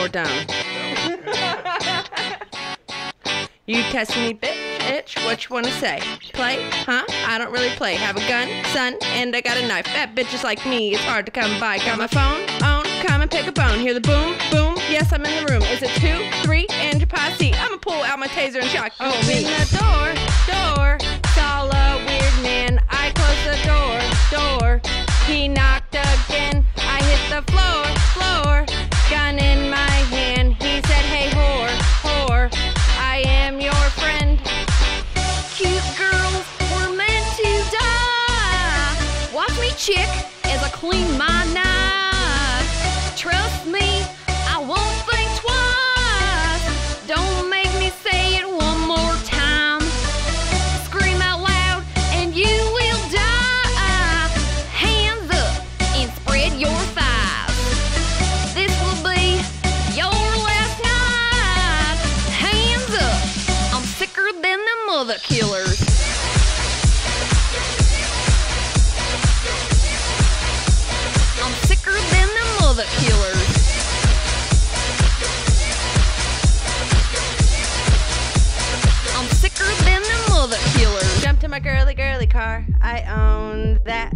you're down. You test me, bitch, itch, what you wanna say? Play? Huh? I don't really play. Have a gun, son, and I got a knife. That bitch is like me, it's hard to come by. Got my phone on, come and pick a bone. Hear the boom, boom, yes, I'm in the room. Is it 2, 3, and your posse? I'ma pull out my taser and shock you. Open the door, Sala, weird man. I close the door, he knocked again. I hit the floor, gun in my hand. He said, hey, whore, I am your friend. Cute girls were meant to die. Watch me, chick, as I clean my knife. Trust me, I won't think twice. Don't make me say it one more time. Scream out loud and you will die. Hands up and spread your thighs. This will be your last night. Hands up, I'm sicker than the mother killers. I'm sicker than the mother killers. I'm sicker than the mother killers. Jumped in my girly car, I own that.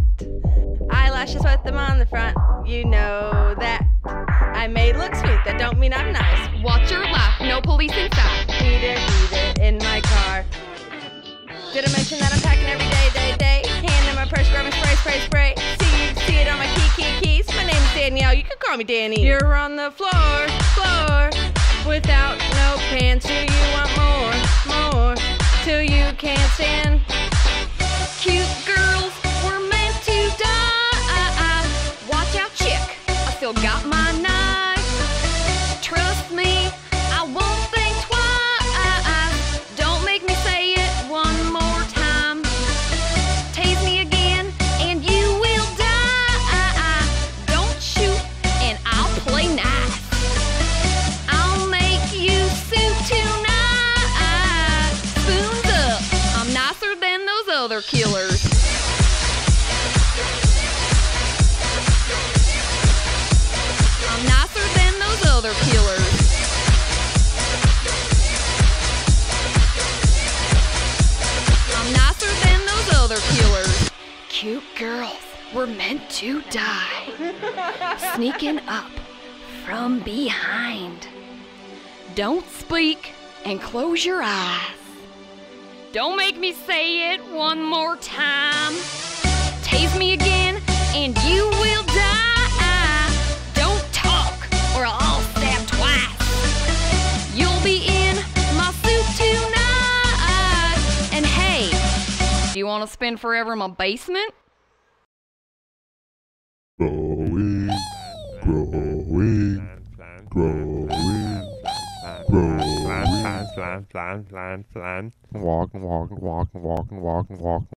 Eyelashes with them on the front, you know that. I may look sweet, that don't mean I'm nice. Watch your life, no police inside. Either in my car. Did I mention that I'm packing every day? Hand in my purse, grab my spray. See it on my keys. My name is Danielle, you can call me Danny. You're on the floor, without no pants. Do you want more, till you can't stand? Cute girls were meant to die. Watch out, chick, I still got my knife. Trust me, I won't think twice. Don't make me say it one more time. Tase me again and you will die. Don't shoot and I'll play nice. I'll make you soup tonight. Spoons up, I'm nicer than those other killers. I'm nicer than those other killers. I'm nicer than those other killers. Cute girls were meant to die. Sneaking up from behind. Don't speak and close your eyes. Don't make me say it one more time. Tase me again and you will die. Don't talk or I'll stab twice. You'll be in my soup tonight. And hey, do you want to spend forever in my basement? Growing. Walk.